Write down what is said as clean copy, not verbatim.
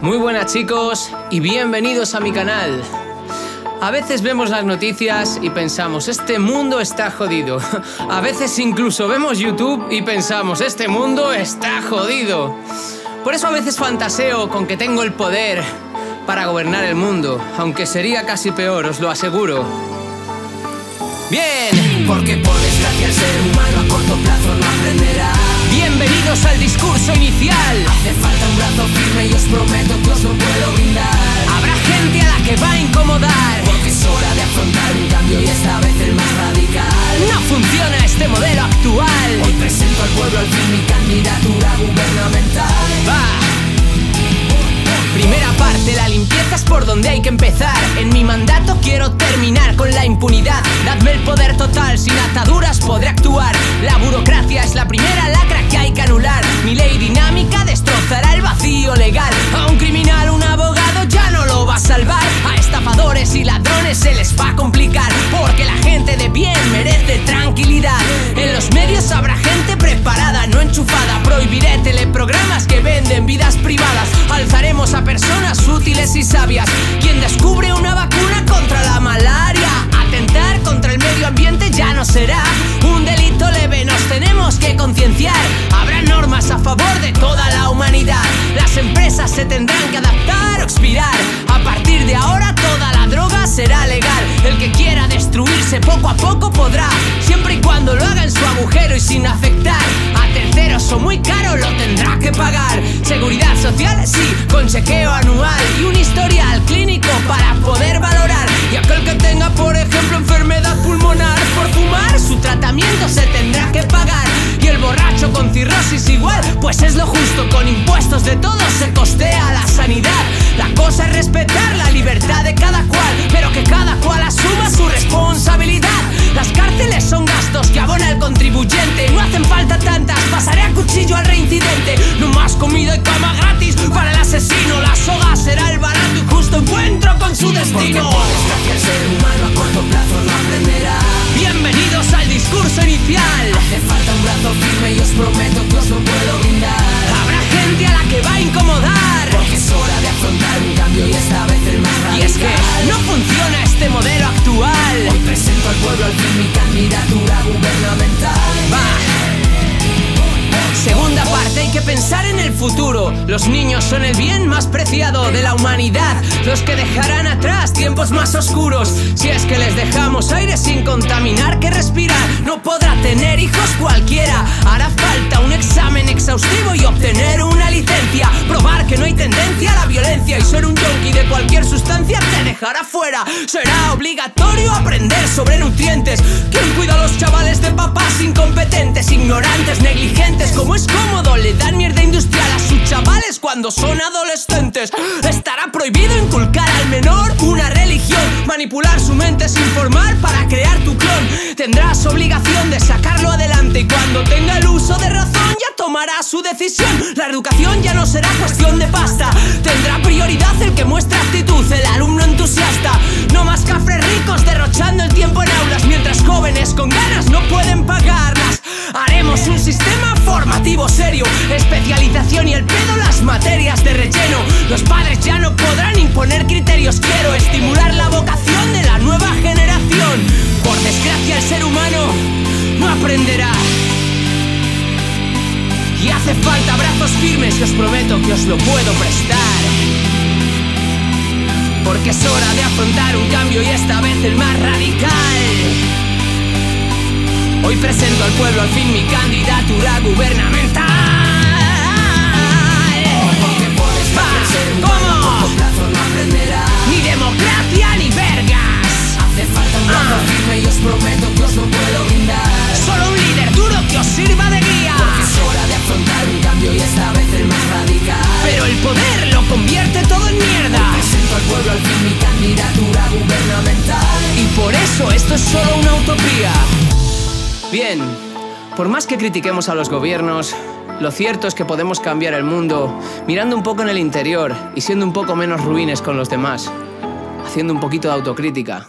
Muy buenas chicos y bienvenidos a mi canal. A veces vemos las noticias y pensamos, este mundo está jodido. A veces incluso vemos YouTube y pensamos, este mundo está jodido. Por eso a veces fantaseo con que tengo el poder para gobernar el mundo, aunque sería casi peor, os lo aseguro. Bien, porque por desgracia el ser humano a corto plazo no aprenderá. Bienvenidos al discurso inicial. Hace falta un brazo firme y os prometo que os lo puedo brindar. Habrá gente a la que va a incomodar, porque es hora de afrontar un cambio y esta vez el más radical. No funciona este modelo actual. Hoy presento al pueblo al fin mi candidatura gubernamental. Primera parte, la limpieza es por donde hay que empezar. En mi mandato quiero terminar con la impunidad. Dadme el poder total, sin ataduras podré actuar. La burocracia es la primera lacra que hay que anular. Mi ley dinámica destrozará el vacío legal. A un criminal, un abogado ya no lo va a salvar. A estafadores y ladrones se les va a complicar, porque la gente de bien merece tranquilidad. En los medios habrá gente preparada, no enchufada. Prohibiré teleprogramas que venden vidas privadas. Alzaremos a personas útiles y sabias. Quien descubre una vacuna contra la malaria, atentar contra el medio ambiente ya no será un delito leve, nos tenemos que concienciar. Habrá normas a favor de toda la humanidad. Las empresas se tendrán que adaptar o expirar. A partir de ahora toda la droga será legal. El que quiera destruirse poco a poco podrá, siempre y cuando lo haga en su agujero y sin afectar a terceros o muy caro lo tendrá que pagar. Seguridad social, sí, con chequeo anual y un historial clínico para poder valorar. Y aquel que tenga, por ejemplo, enfermedad pulmonar por fumar, su tratamiento se tendrá que pagar. Y el borracho con cirrosis igual, pues es lo justo, con impuestos de todos se costea la sanidad. La cosa es respetar la libertad de cada cual, pero que cada cual asuma su responsabilidad. Las cárceles son gastos que abona el contribuyente, no hacen falta tantas, pasaré a cuchillo al reincidente. No más comida y cama gratis para el asesino, la soga será el barato y justo encuentro con su destino. Porque por desgracia el ser humano a corto plazo no aprenderá. Bienvenidos al discurso inicial. Hace falta un brazo firme y os prometo que os lo puedo brindar. Habrá gente a la que va a incomodar, porque es hora de afrontar un cambio y esta vez el más radical. Y es que no funciona este modelo actual. Hoy presento al pueblo al fin mi candidatura gubernamental. Segunda parte, hay que pensar en el futuro. Los niños son el bien más preciado de la humanidad, los que dejarán atrás tiempos más oscuros. Si es que les dejamos aire sin contaminar que respirar, no podrá tener hijos cualquiera. Hará falta un examen exhaustivo y obtener una licencia. Probar que no hay tendencia a la violencia, y ser un yonki de cualquier sustancia te dejará fuera. Será obligatorio aprender sobre nutrientes. ¿Quién cuida a los chavales de papás incompetentes, ignorantes, negligentes? Como es cómodo, le dan mierda industrial a sus chavales cuando son adolescentes. Estará prohibido inculcar al menor una religión. Manipular su mente es informar para crear tu clon. Tendrás obligación de sacarlo adelante, y cuando tenga el uso de razón ya tomará su decisión. La educación ya no será cuestión de pasta, tendrá prioridad el que muestra actitud, el alumno entusiasta. No más cafres ricos derrochando el tiempo en aulas, mientras jóvenes con ganas no pueden pagarlas. Haremos un sistema formativo serio, especialización y el pedo las materias de relleno. Los padres ya no podrán imponer criterios, quiero estimular la vocación de la nueva generación. Por desgracia el ser humano no aprenderá, y hace falta brazos firmes y os prometo que os lo puedo prestar. Porque es hora de afrontar un cambio y esta vez el más radical. Hoy presento al pueblo al fin mi candidatura gubernamental. Porque por desgracia el ser humano a corto plazo no aprenderá. Ni democracia ni vergas. Hace falta un brazo firme y os prometo que os lo puedo brindar. Solo un líder duro que os sirva de guía. Porque es hora de afrontar un cambio y esta vez el más radical. Pero el poder lo convierte todo en mierda. Hoy presento al pueblo al fin mi candidatura gubernamental. Y por eso esto es solo una utopía. Bien, por más que critiquemos a los gobiernos, lo cierto es que podemos cambiar el mundo mirando un poco en el interior y siendo un poco menos ruines con los demás, haciendo un poquito de autocrítica.